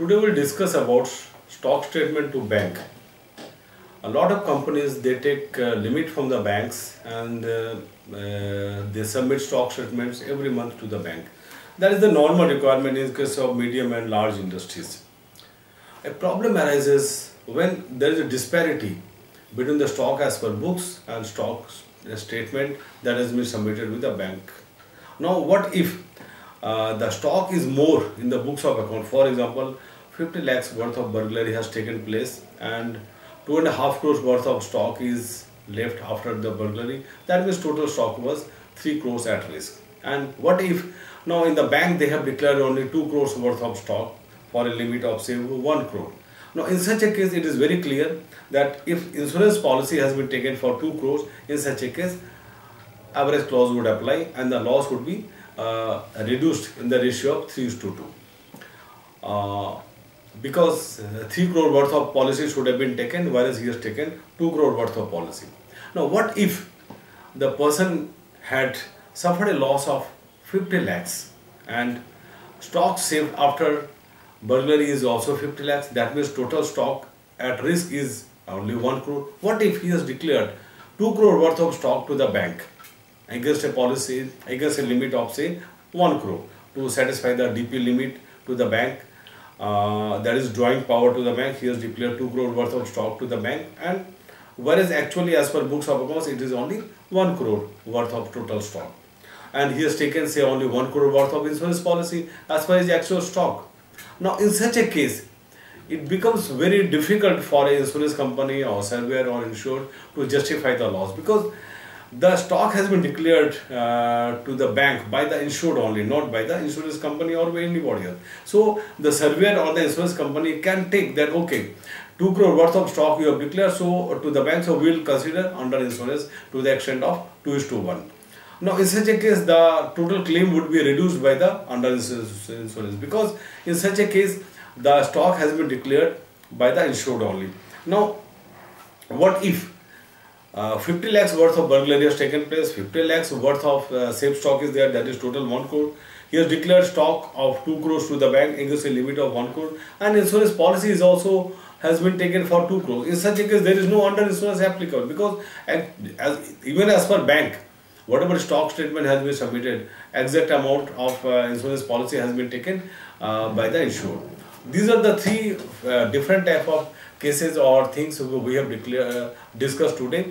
Today we will discuss about stock statement to bank. A lot of companies, they take limit from the banks and they submit stock statements every month to the bank. That is the normal requirement in case of medium and large industries. A problem arises when there is a disparity between the stock as per books and stock statement that has been submitted with the bank. Now what if the stock is more in the books of account? For example, 50 lakhs worth of burglary has taken place and 2.5 crores worth of stock is left after the burglary. That means total stock was 3 crores at risk. And what if now in the bank they have declared only 2 crores worth of stock for a limit of say 1 crore. Now in such a case it is very clear that if insurance policy has been taken for 2 crores, in such a case average clause would apply and the loss would be reduced in the ratio of 3:2. Because 3 crore worth of policy should have been taken, whereas he has taken 2 crore worth of policy. Now what if the person had suffered a loss of 50 lakhs and stock saved after burglary is also 50 lakhs, that means total stock at risk is only 1 crore. What if he has declared 2 crore worth of stock to the bank against a policy, against a limit of say 1 crore to satisfy the DP limit to the bank? That is drawing power to the bank. He has declared 2 crore worth of stock to the bank, and whereas actually as per books of accounts it is only 1 crore worth of total stock, and he has taken say only 1 crore worth of insurance policy as per his actual stock. Now in such a case it becomes very difficult for an insurance company or surveyor or insured to justify the loss, because the stock has been declared to the bank by the insured only, not by the insurance company or by anybody else. So the surveyor or the insurance company can take that, okay, 2 crore worth of stock you have declared so to the bank, so we will consider under insurance to the extent of 2:1. Now in such a case the total claim would be reduced by the under insurance, because in such a case the stock has been declared by the insured only. Now what if 50 lakhs worth of burglary has taken place, 50 lakhs worth of safe stock is there, that is total 1 crore. He has declared stock of 2 crores to the bank against a limit of 1 crore and insurance policy is also has been taken for 2 crores. In such a case there is no under insurance applicable, because even as per bank, whatever stock statement has been submitted, exact amount of insurance policy has been taken by the insured. These are the three different type of cases or things we have discussed today.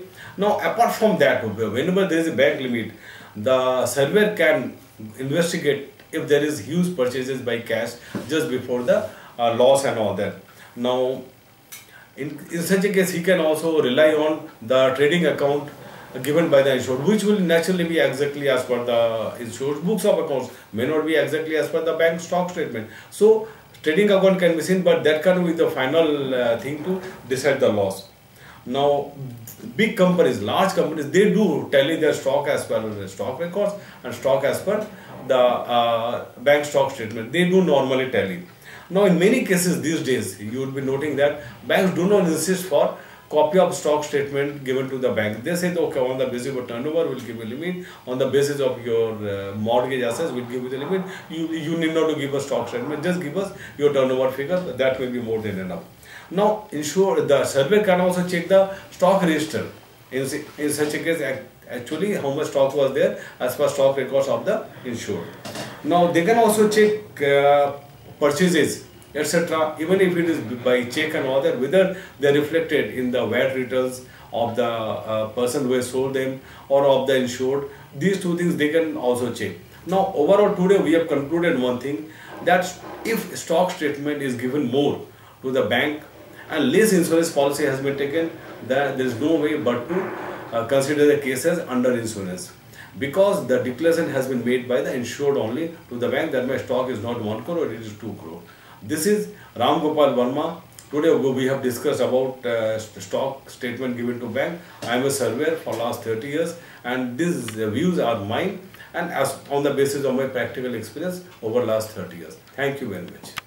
Now apart from that, whenever there is a bank limit, the surveyor can investigate if there is huge purchases by cash just before the loss and all that. Now in such a case he can also rely on the trading account given by the insured, which will naturally be exactly as per the insured books of accounts, may not be exactly as per the bank stock statement. So trading account can be seen, but that can be the final thing to decide the loss. Now big companies, large companies, they do tally their stock as per the stock records and stock as per the bank stock statement. They do normally tally. Now in many cases these days you will be noting that banks do not insist for copy of stock statement given to the bank. They say, okay, on the basis of turnover we will give a limit, on the basis of your mortgage assets we will give you the limit, you need not to give us stock statement, just give us your turnover figure, that will be more than enough. Now the surveyor can also check the stock register, in such a case actually how much stock was there as per stock records of the insured. Now they can also check purchases etc., even if it is by check and all that, whether they are reflected in the VAT returns of the person who has sold them or of the insured. These two things they can also check. Now overall today we have concluded one thing, that if stock statement is given more to the bank and less insurance policy has been taken, there is no way but to consider the case as under insurance, because the declaration has been made by the insured only to the bank that my stock is not 1 crore, it is 2 crore. This is Ram Gopal Verma. Today we have discussed about stock statement given to bank. I am a surveyor for last 30 years and these views are mine and as on the basis of my practical experience over last 30 years. Thank you very much.